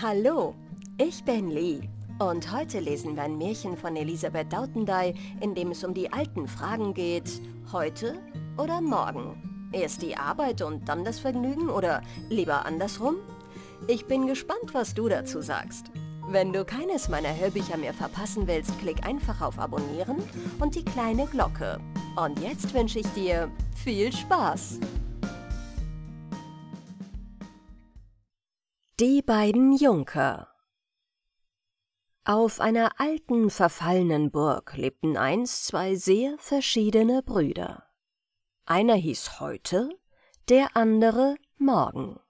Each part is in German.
Hallo, ich bin Lee und heute lesen wir ein Märchen von Elisabeth Dauthendey, in dem es um die alten Fragen geht, heute oder morgen? Erst die Arbeit und dann das Vergnügen oder lieber andersrum? Ich bin gespannt, was du dazu sagst. Wenn du keines meiner Hörbücher mehr verpassen willst, klick einfach auf Abonnieren und die kleine Glocke. Und jetzt wünsche ich dir viel Spaß! Die beiden Junker. Auf einer alten, verfallenen Burg lebten einst zwei sehr verschiedene Brüder. Einer hieß Heute, der andere Morgen.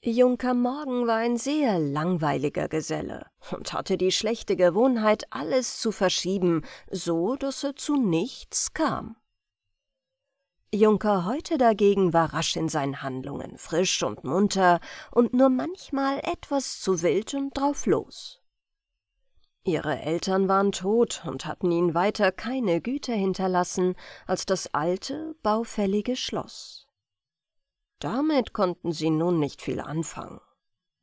Junker Morgen war ein sehr langweiliger Geselle und hatte die schlechte Gewohnheit, alles zu verschieben, so dass er zu nichts kam. Junker Heute dagegen war rasch in seinen Handlungen, frisch und munter und nur manchmal etwas zu wild und drauf los. Ihre Eltern waren tot und hatten ihnen weiter keine Güter hinterlassen als das alte, baufällige Schloss. Damit konnten sie nun nicht viel anfangen.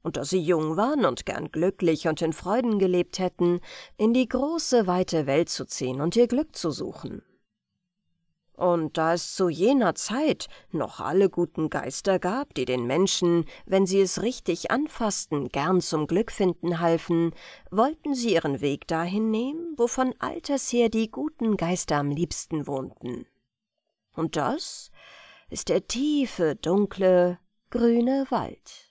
Und da sie jung waren und gern glücklich und in Freuden gelebt hätten, in die große, weite Welt zu ziehen und ihr Glück zu suchen. Und da es zu jener Zeit noch alle guten Geister gab, die den Menschen, wenn sie es richtig anfassten, gern zum Glück finden halfen, wollten sie ihren Weg dahin nehmen, wo von alters her die guten Geister am liebsten wohnten. Und das ist der tiefe, dunkle, grüne Wald.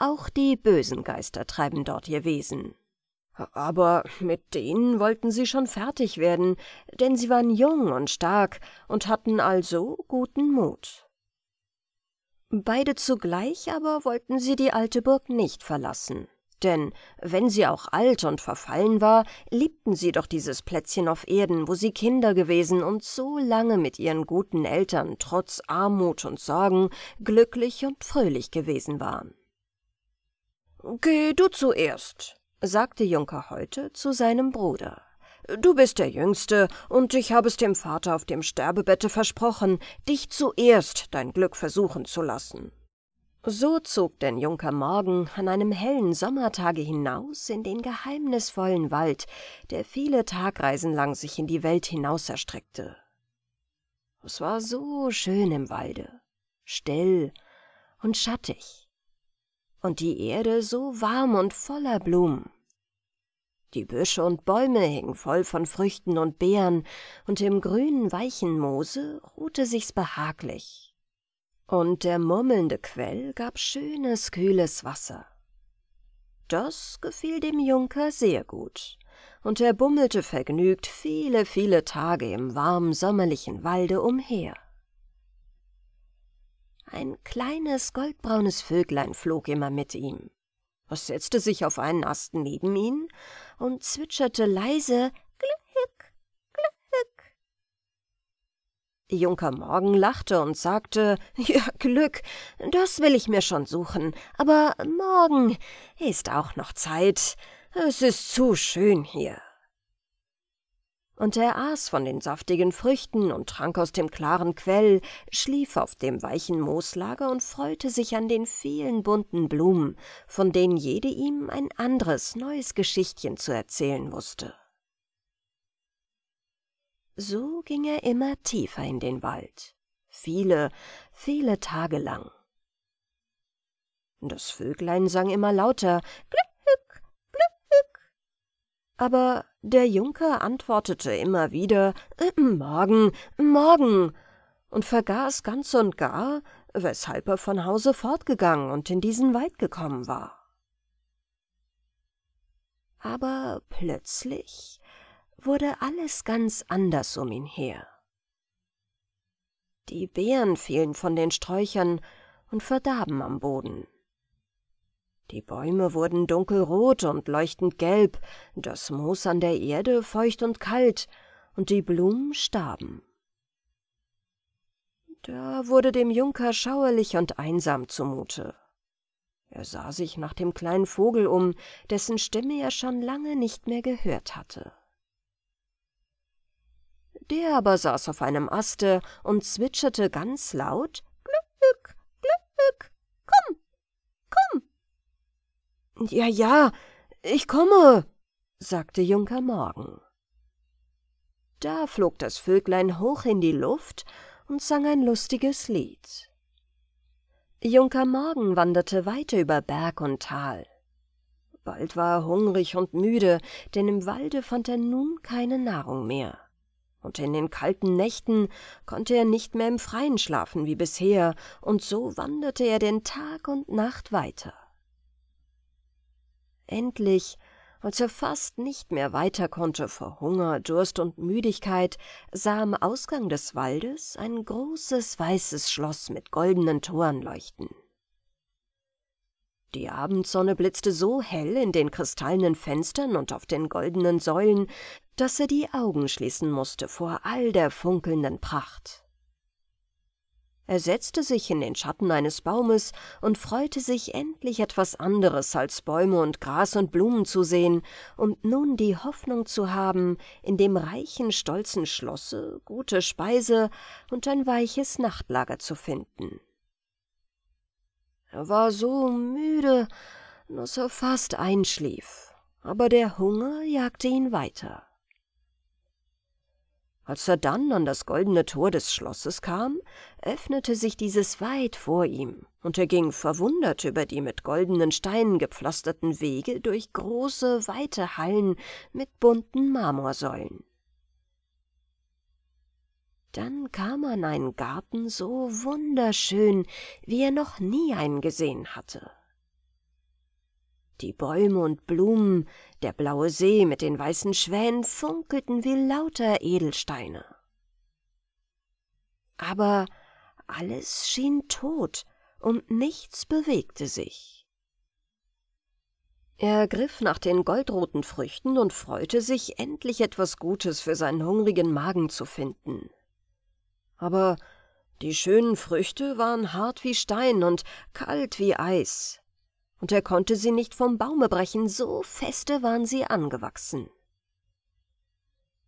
Auch die bösen Geister treiben dort ihr Wesen. Aber mit denen wollten sie schon fertig werden, denn sie waren jung und stark und hatten also guten Mut. Beide zugleich aber wollten sie die alte Burg nicht verlassen, denn wenn sie auch alt und verfallen war, liebten sie doch dieses Plätzchen auf Erden, wo sie Kinder gewesen und so lange mit ihren guten Eltern trotz Armut und Sorgen glücklich und fröhlich gewesen waren. »Geh du zuerst«, sagte Junker Heute zu seinem Bruder. »Du bist der Jüngste, und ich habe es dem Vater auf dem Sterbebette versprochen, dich zuerst dein Glück versuchen zu lassen.« So zog denn Junker Morgen an einem hellen Sommertage hinaus in den geheimnisvollen Wald, der viele Tagreisen lang sich in die Welt hinaus erstreckte. Es war so schön im Walde, still und schattig, und die Erde so warm und voller Blumen. Die Büsche und Bäume hingen voll von Früchten und Beeren, und im grünen, weichen Moose ruhte sich's behaglich. Und der murmelnde Quell gab schönes, kühles Wasser. Das gefiel dem Junker sehr gut, und er bummelte vergnügt viele, viele Tage im warmen, sommerlichen Walde umher. Ein kleines, goldbraunes Vöglein flog immer mit ihm. Es setzte sich auf einen Ast neben ihn und zwitscherte leise »Glück, Glück«. Junker Morgen lachte und sagte »Ja, Glück, das will ich mir schon suchen, aber morgen ist auch noch Zeit. Es ist zu schön hier.« Und er aß von den saftigen Früchten und trank aus dem klaren Quell, schlief auf dem weichen Mooslager und freute sich an den vielen bunten Blumen, von denen jede ihm ein anderes, neues Geschichtchen zu erzählen wusste. So ging er immer tiefer in den Wald, viele, viele Tage lang. Das Vöglein sang immer lauter, »Glück, Glück«, aber der Junker antwortete immer wieder, »Morgen, morgen«, und vergaß ganz und gar, weshalb er von Hause fortgegangen und in diesen Wald gekommen war. Aber plötzlich wurde alles ganz anders um ihn her. Die Beeren fielen von den Sträuchern und verdarben am Boden. Die Bäume wurden dunkelrot und leuchtend gelb, das Moos an der Erde feucht und kalt, und die Blumen starben. Da wurde dem Junker schauerlich und einsam zumute. Er sah sich nach dem kleinen Vogel um, dessen Stimme er schon lange nicht mehr gehört hatte. Der aber saß auf einem Aste und zwitscherte ganz laut, »Glück, Glück, komm, komm!« »Ja, ja, ich komme«, sagte Junker Morgen. Da flog das Vöglein hoch in die Luft und sang ein lustiges Lied. Junker Morgen wanderte weiter über Berg und Tal. Bald war er hungrig und müde, denn im Walde fand er nun keine Nahrung mehr. Und in den kalten Nächten konnte er nicht mehr im Freien schlafen wie bisher, und so wanderte er den Tag und Nacht weiter. Endlich, als er fast nicht mehr weiter konnte vor Hunger, Durst und Müdigkeit, sah am Ausgang des Waldes ein großes weißes Schloss mit goldenen Toren leuchten. Die Abendsonne blitzte so hell in den kristallenen Fenstern und auf den goldenen Säulen, dass er die Augen schließen musste vor all der funkelnden Pracht. Er setzte sich in den Schatten eines Baumes und freute sich, endlich etwas anderes als Bäume und Gras und Blumen zu sehen und nun die Hoffnung zu haben, in dem reichen, stolzen Schlosse gute Speise und ein weiches Nachtlager zu finden. Er war so müde, dass er fast einschlief, aber der Hunger jagte ihn weiter. Als er dann an das goldene Tor des Schlosses kam, öffnete sich dieses weit vor ihm, und er ging verwundert über die mit goldenen Steinen gepflasterten Wege durch große, weite Hallen mit bunten Marmorsäulen. Dann kam er an einen Garten so wunderschön, wie er noch nie einen gesehen hatte. Die Bäume und Blumen, der blaue See mit den weißen Schwänen funkelten wie lauter Edelsteine. Aber alles schien tot und nichts bewegte sich. Er griff nach den goldroten Früchten und freute sich, endlich etwas Gutes für seinen hungrigen Magen zu finden. Aber die schönen Früchte waren hart wie Stein und kalt wie Eis, und er konnte sie nicht vom Baume brechen, so feste waren sie angewachsen.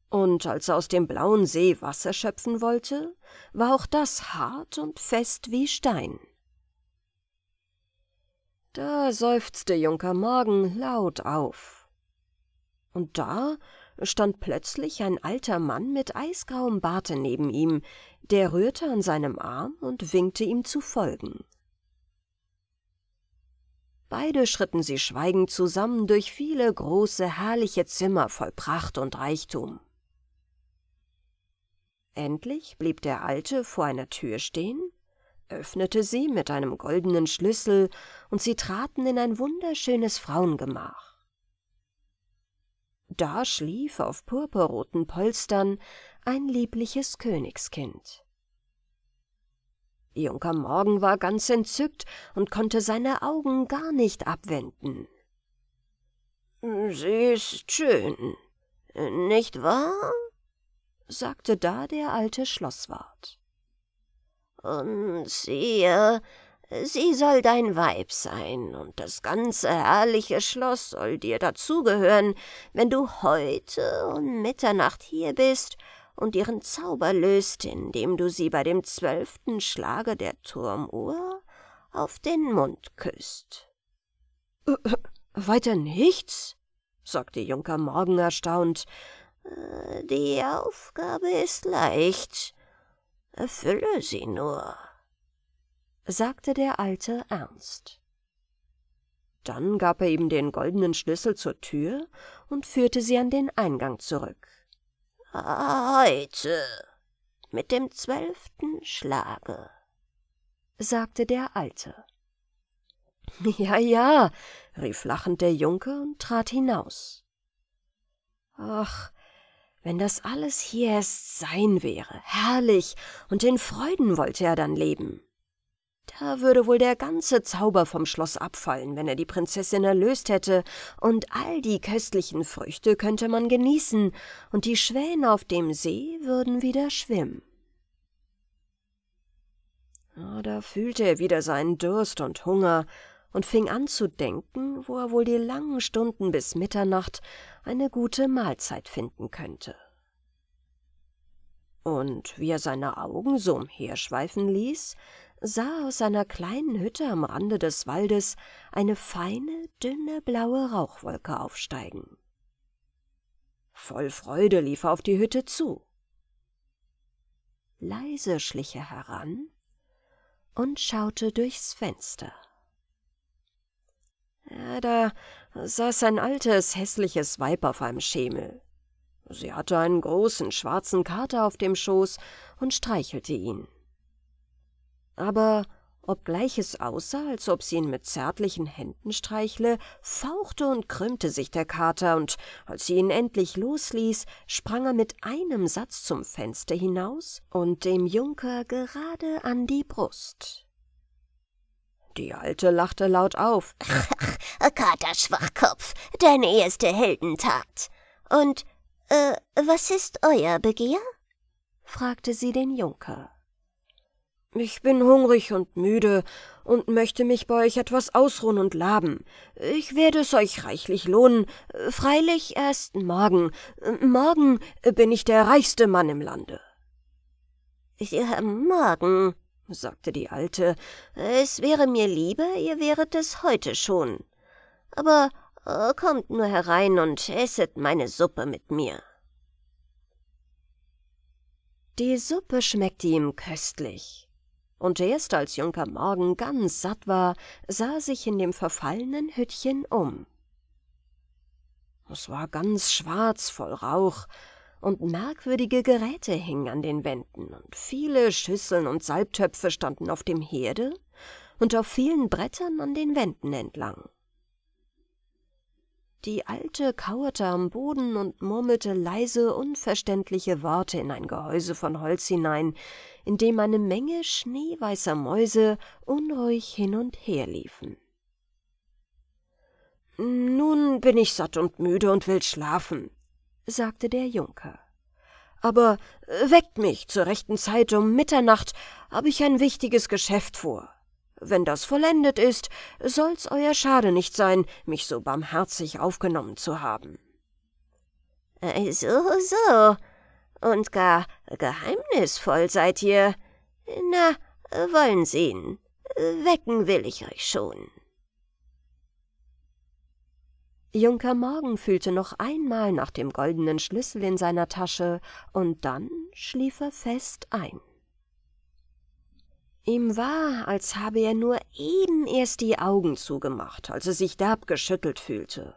Und als er aus dem blauen See Wasser schöpfen wollte, war auch das hart und fest wie Stein. Da seufzte Junker Morgen laut auf. Und da stand plötzlich ein alter Mann mit eisgrauem Barte neben ihm, der rührte an seinem Arm und winkte ihm zu folgen. Beide schritten sie schweigend zusammen durch viele große, herrliche Zimmer voll Pracht und Reichtum. Endlich blieb der Alte vor einer Tür stehen, öffnete sie mit einem goldenen Schlüssel, und sie traten in ein wunderschönes Frauengemach. Da schlief auf purpurroten Polstern ein liebliches Königskind. Junker Morgen war ganz entzückt und konnte seine Augen gar nicht abwenden. »Sie ist schön, nicht wahr?« sagte da der alte Schlosswart. »Und siehe, sie soll dein Weib sein, und das ganze herrliche Schloss soll dir dazugehören, wenn du heute um Mitternacht hier bist und ihren Zauber löst, indem du sie bei dem 12. Schlage der Turmuhr auf den Mund küsst.« »Weiter nichts?« sagte Junker Morgen erstaunt. »Die Aufgabe ist leicht. Erfülle sie nur«, sagte der Alte ernst. Dann gab er ihm den goldenen Schlüssel zur Tür und führte sie an den Eingang zurück. »Heute, mit dem 12. Schlage«, sagte der Alte. »Ja, ja«, rief lachend der Junker und trat hinaus. »Ach, wenn das alles hier erst sein wäre, herrlich, und in Freuden wollte er dann leben. Da würde wohl der ganze Zauber vom Schloss abfallen, wenn er die Prinzessin erlöst hätte, und all die köstlichen Früchte könnte man genießen, und die Schwäne auf dem See würden wieder schwimmen.« Da fühlte er wieder seinen Durst und Hunger und fing an zu denken, wo er wohl die langen Stunden bis Mitternacht eine gute Mahlzeit finden könnte. Und wie er seine Augen so umherschweifen ließ, sah aus seiner kleinen Hütte am Rande des Waldes eine feine, dünne, blaue Rauchwolke aufsteigen. Voll Freude lief er auf die Hütte zu. Leise schlich er heran und schaute durchs Fenster. Ja, da saß ein altes, hässliches Weib auf einem Schemel. Sie hatte einen großen, schwarzen Kater auf dem Schoß und streichelte ihn. Aber obgleich es aussah, als ob sie ihn mit zärtlichen Händen streichle, fauchte und krümmte sich der Kater, und als sie ihn endlich losließ, sprang er mit einem Satz zum Fenster hinaus und dem Junker gerade an die Brust. Die Alte lachte laut auf. »Kater, Schwachkopf, deine erste Heldentat. Und, was ist euer Begehr?« fragte sie den Junker. »Ich bin hungrig und müde und möchte mich bei euch etwas ausruhen und laben. Ich werde es euch reichlich lohnen, freilich erst morgen. Morgen bin ich der reichste Mann im Lande.« »Ja, morgen«, sagte die Alte, »es wäre mir lieber, ihr wäret es heute schon. Aber kommt nur herein und esset meine Suppe mit mir.« Die Suppe schmeckte ihm köstlich. Und erst als Junker Morgen ganz satt war, sah sich in dem verfallenen Hüttchen um. Es war ganz schwarz, voll Rauch, und merkwürdige Geräte hingen an den Wänden, und viele Schüsseln und Salbtöpfe standen auf dem Herde und auf vielen Brettern an den Wänden entlang. Die Alte kauerte am Boden und murmelte leise, unverständliche Worte in ein Gehäuse von Holz hinein, in dem eine Menge schneeweißer Mäuse unruhig hin und her liefen. »Nun bin ich satt und müde und will schlafen«, sagte der Junker. »Aber weckt mich zur rechten Zeit, um Mitternacht habe ich ein wichtiges Geschäft vor. Wenn das vollendet ist, soll's euer Schade nicht sein, mich so barmherzig aufgenommen zu haben.« »So, so. Und gar geheimnisvoll seid ihr. Na, wollen sehen. Wecken will ich euch schon.« Junker Morgen fühlte noch einmal nach dem goldenen Schlüssel in seiner Tasche, und dann schlief er fest ein. Ihm war, als habe er nur eben erst die Augen zugemacht, als er sich derb geschüttelt fühlte.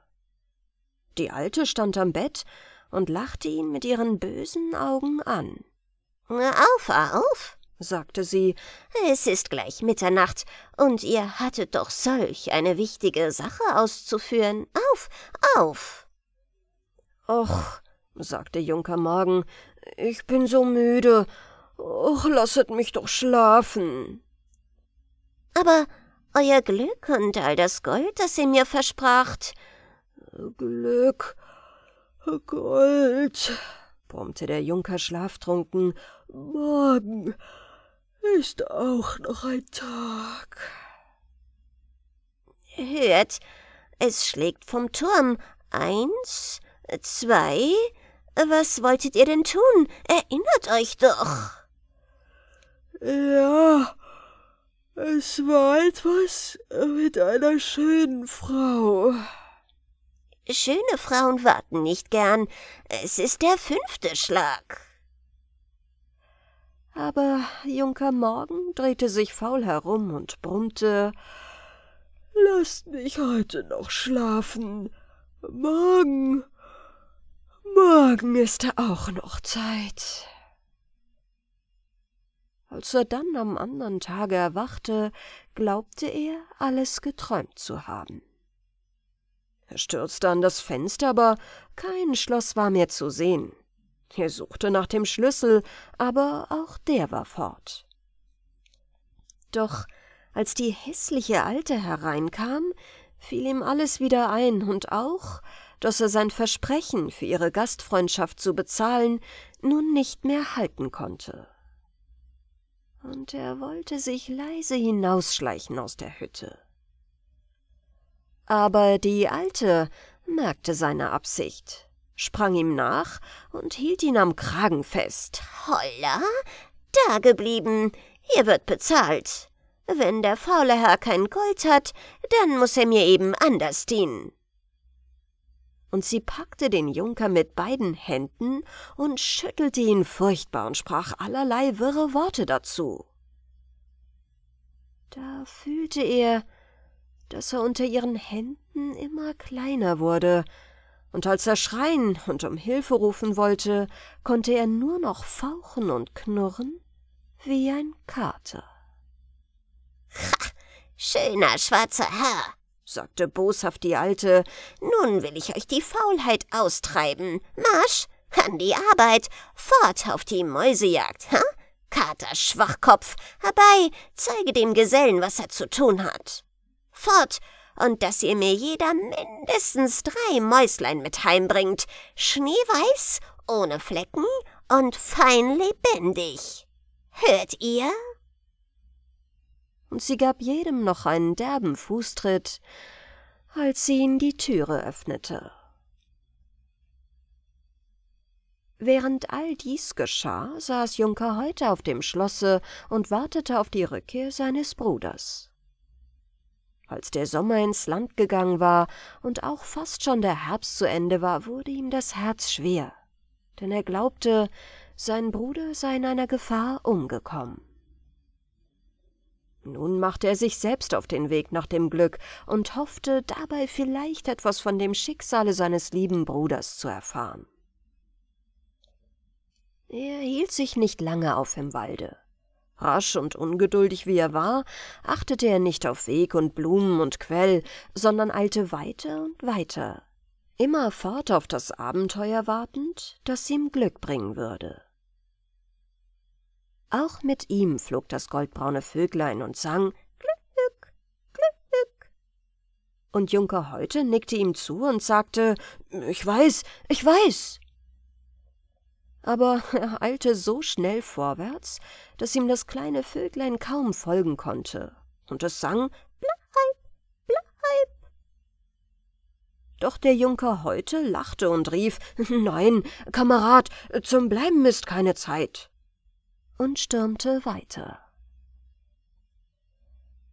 Die Alte stand am Bett und lachte ihn mit ihren bösen Augen an. »Auf, auf«, sagte sie, »es ist gleich Mitternacht, und ihr hattet doch solch eine wichtige Sache auszuführen. Auf, auf!« »Och«, sagte Junker Morgen, »ich bin so müde. Och, lasset mich doch schlafen.« »Aber euer Glück und all das Gold, das ihr mir verspracht.« »Glück, Gold«, brummte der Junker schlaftrunken, »morgen ist auch noch ein Tag.« »Hört, es schlägt vom Turm. 1, 2, was wolltet ihr denn tun? Erinnert euch doch.« »Ja, es war etwas mit einer schönen Frau.« »Schöne Frauen warten nicht gern. Es ist der 5. Schlag.« Aber Junker Morgen drehte sich faul herum und brummte, »Lasst mich heute noch schlafen. Morgen, morgen ist auch noch Zeit.« Als er dann am anderen Tage erwachte, glaubte er, alles geträumt zu haben. Er stürzte an das Fenster, aber kein Schloss war mehr zu sehen. Er suchte nach dem Schlüssel, aber auch der war fort. Doch als die hässliche Alte hereinkam, fiel ihm alles wieder ein und auch, dass er sein Versprechen, für ihre Gastfreundschaft zu bezahlen, nun nicht mehr halten konnte. Und er wollte sich leise hinausschleichen aus der Hütte. Aber die Alte merkte seine Absicht, sprang ihm nach und hielt ihn am Kragen fest. »Holla, dageblieben, ihr wird bezahlt. Wenn der faule Herr kein Gold hat, dann muß er mir eben anders dienen.« Und sie packte den Junker mit beiden Händen und schüttelte ihn furchtbar und sprach allerlei wirre Worte dazu. Da fühlte er, dass er unter ihren Händen immer kleiner wurde, und als er schreien und um Hilfe rufen wollte, konnte er nur noch fauchen und knurren wie ein Kater. »Ha, schöner schwarzer Herr«, sagte boshaft die Alte, »nun will ich euch die Faulheit austreiben. Marsch, an die Arbeit, fort auf die Mäusejagd, ha? Kater Schwachkopf, herbei, zeige dem Gesellen, was er zu tun hat. Fort, und dass ihr mir jeder mindestens 3 Mäuslein mit heimbringt, schneeweiß, ohne Flecken und fein lebendig. Hört ihr?« Und sie gab jedem noch einen derben Fußtritt, als sie ihn die Türe öffnete. Während all dies geschah, saß Junker Häute auf dem Schlosse und wartete auf die Rückkehr seines Bruders. Als der Sommer ins Land gegangen war und auch fast schon der Herbst zu Ende war, wurde ihm das Herz schwer, denn er glaubte, sein Bruder sei in einer Gefahr umgekommen. Nun machte er sich selbst auf den Weg nach dem Glück und hoffte, dabei vielleicht etwas von dem Schicksale seines lieben Bruders zu erfahren. Er hielt sich nicht lange auf im Walde. Rasch und ungeduldig wie er war, achtete er nicht auf Weg und Blumen und Quell, sondern eilte weiter und weiter, immerfort auf das Abenteuer wartend, das ihm Glück bringen würde. Auch mit ihm flog das goldbraune Vöglein und sang »Glück, Glück«. Und Junker Häute nickte ihm zu und sagte »Ich weiß, ich weiß«. Aber er eilte so schnell vorwärts, dass ihm das kleine Vöglein kaum folgen konnte, und es sang »Bleib, bleib«. Doch der Junker Häute lachte und rief »Nein, Kamerad, zum Bleiben ist keine Zeit«, und stürmte weiter.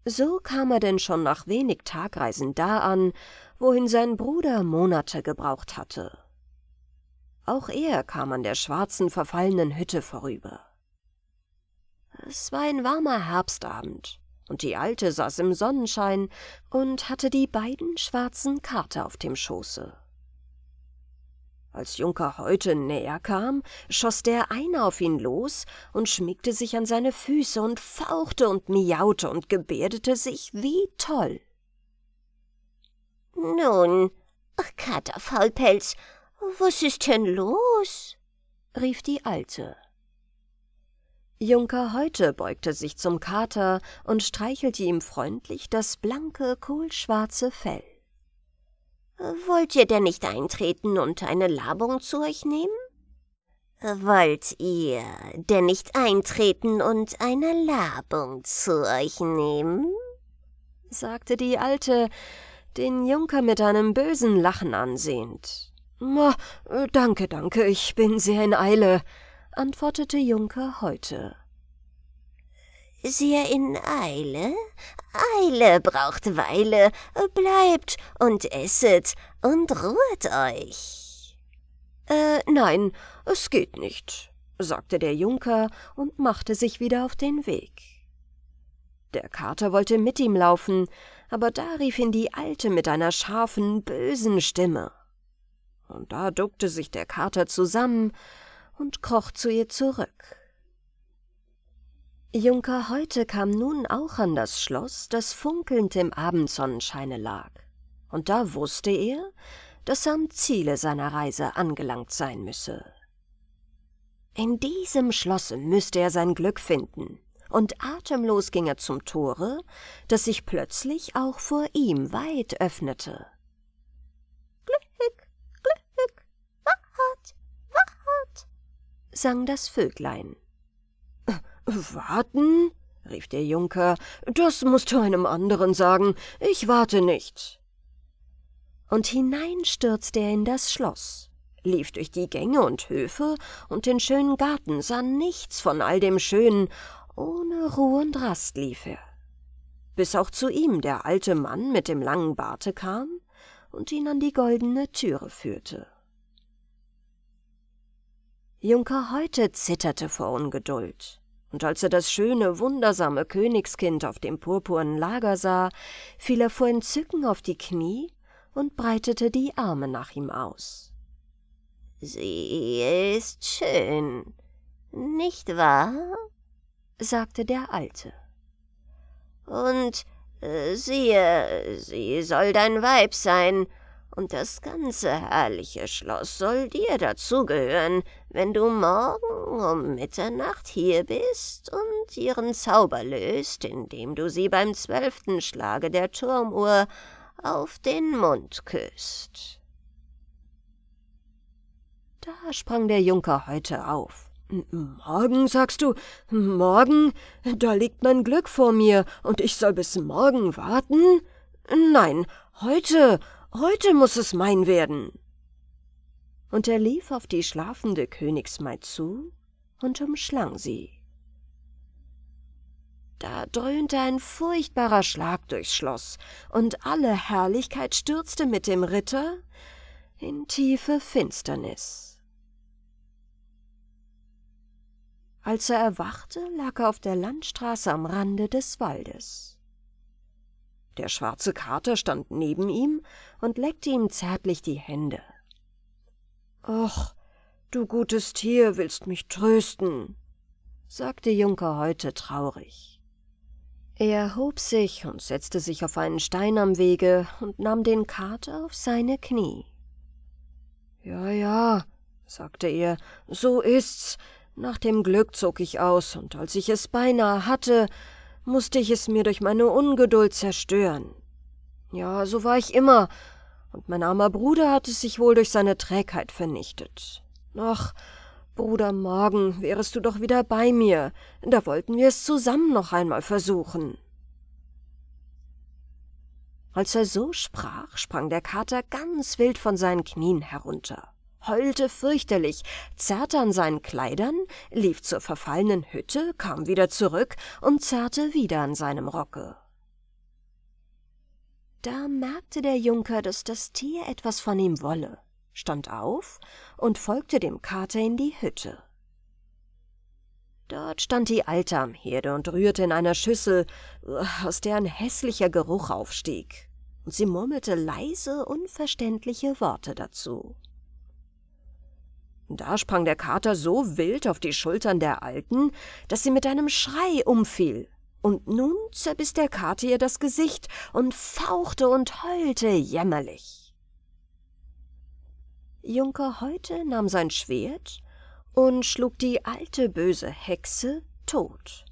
So kam er denn schon nach wenig Tagreisen da an, wohin sein Bruder Monate gebraucht hatte. Auch er kam an der schwarzen, verfallenen Hütte vorüber. Es war ein warmer Herbstabend, und die Alte saß im Sonnenschein und hatte die beiden schwarzen Kater auf dem Schoße. Als Junker Häute näher kam, schoss der eine auf ihn los und schmiegte sich an seine Füße und fauchte und miaute und gebärdete sich wie toll. »Nun, Kater Faulpelz, was ist denn los?« rief die Alte. Junker Häute beugte sich zum Kater und streichelte ihm freundlich das blanke, kohlschwarze Fell. »Wollt ihr denn nicht eintreten und eine Labung zu euch nehmen? Wollt ihr denn nicht eintreten und eine Labung zu euch nehmen?« sagte die Alte, den Junker mit einem bösen Lachen ansehend. »Danke, danke, ich bin sehr in Eile«, antwortete Junker Häute. »Sehr in Eile? Eile braucht Weile, bleibt und esset und ruhet euch.« »Nein, es geht nicht«, sagte der Junker und machte sich wieder auf den Weg. Der Kater wollte mit ihm laufen, aber da rief ihn die Alte mit einer scharfen, bösen Stimme. Und da duckte sich der Kater zusammen und kroch zu ihr zurück. Junker Häute kam nun auch an das Schloss, das funkelnd im Abendsonnenscheine lag, und da wusste er, dass er am Ziele seiner Reise angelangt sein müsse. In diesem Schlosse müsste er sein Glück finden, und atemlos ging er zum Tore, das sich plötzlich auch vor ihm weit öffnete. »Glück, Glück, wacht, wacht«, sang das Vöglein. »Warten?« rief der Junker, »das musst du einem anderen sagen, ich warte nicht.« Und hinein stürzte er in das Schloss, lief durch die Gänge und Höfe und den schönen Garten, sah nichts von all dem Schönen, ohne Ruhe und Rast lief er. bis auch zu ihm der alte Mann mit dem langen Barte kam und ihn an die goldene Türe führte. Junker Häute zitterte vor Ungeduld, und als er das schöne, wundersame Königskind auf dem purpurnen Lager sah, fiel er vor Entzücken auf die Knie und breitete die Arme nach ihm aus. »Sie ist schön, nicht wahr?« sagte der Alte. »Und siehe, sie soll dein Weib sein, und das ganze herrliche Schloss soll dir dazugehören, wenn du morgen um Mitternacht hier bist und ihren Zauber löst, indem du sie beim 12. Schlage der Turmuhr auf den Mund küsst.« Da sprang der Junker Häute auf. »Morgen, sagst du? Morgen? Da liegt mein Glück vor mir, und ich soll bis morgen warten? Nein, heute, heute muss es mein werden!« Und er lief auf die schlafende Königsmaid zu und umschlang sie. Da dröhnte ein furchtbarer Schlag durchs Schloss, und alle Herrlichkeit stürzte mit dem Ritter in tiefe Finsternis. Als er erwachte, lag er auf der Landstraße am Rande des Waldes. Der schwarze Kater stand neben ihm und leckte ihm zärtlich die Hände. »Och, du gutes Tier, willst mich trösten«, sagte Junker Häute traurig. Er hob sich und setzte sich auf einen Stein am Wege und nahm den Kater auf seine Knie. »Ja, ja«, sagte er, »so ist's. Nach dem Glück zog ich aus, und als ich es beinahe hatte, musste ich es mir durch meine Ungeduld zerstören. Ja, so war ich immer, und mein armer Bruder hat es sich wohl durch seine Trägheit vernichtet. Ach, Bruder, morgen wärest du doch wieder bei mir, da wollten wir es zusammen noch einmal versuchen.« Als er so sprach, sprang der Kater ganz wild von seinen Knien herunter, heulte fürchterlich, zerrte an seinen Kleidern, lief zur verfallenen Hütte, kam wieder zurück und zerrte wieder an seinem Rocke. Da merkte der Junker, dass das Tier etwas von ihm wolle, stand auf und folgte dem Kater in die Hütte. Dort stand die Alte am Herde und rührte in einer Schüssel, aus der ein hässlicher Geruch aufstieg, und sie murmelte leise, unverständliche Worte dazu. Da sprang der Kater so wild auf die Schultern der Alten, dass sie mit einem Schrei umfiel, und nun zerbiss der Kater ihr das Gesicht und fauchte und heulte jämmerlich. Junker Häute nahm sein Schwert und schlug die alte böse Hexe tot.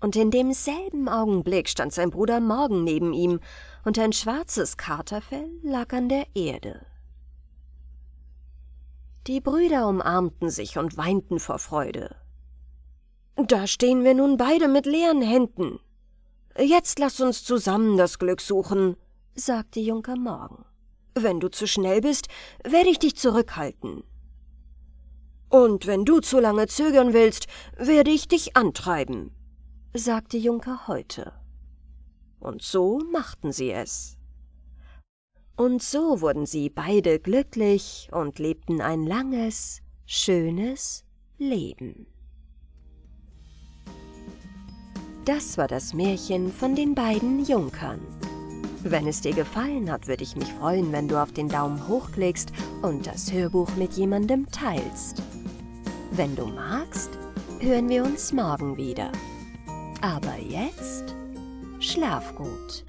Und in demselben Augenblick stand sein Bruder Morgen neben ihm, und ein schwarzes Katerfell lag an der Erde. Die Brüder umarmten sich und weinten vor Freude. »Da stehen wir nun beide mit leeren Händen. Jetzt lass uns zusammen das Glück suchen«, sagte Junker Morgen. »Wenn du zu schnell bist, werde ich dich zurückhalten. Und wenn du zu lange zögern willst, werde ich dich antreiben«, sagte Junker Häute. Und so machten sie es. Und so wurden sie beide glücklich und lebten ein langes, schönes Leben. Das war das Märchen von den beiden Junkern. Wenn es dir gefallen hat, würde ich mich freuen, wenn du auf den Daumen hoch klickst und das Hörbuch mit jemandem teilst. Wenn du magst, hören wir uns morgen wieder. Aber jetzt schlaf gut.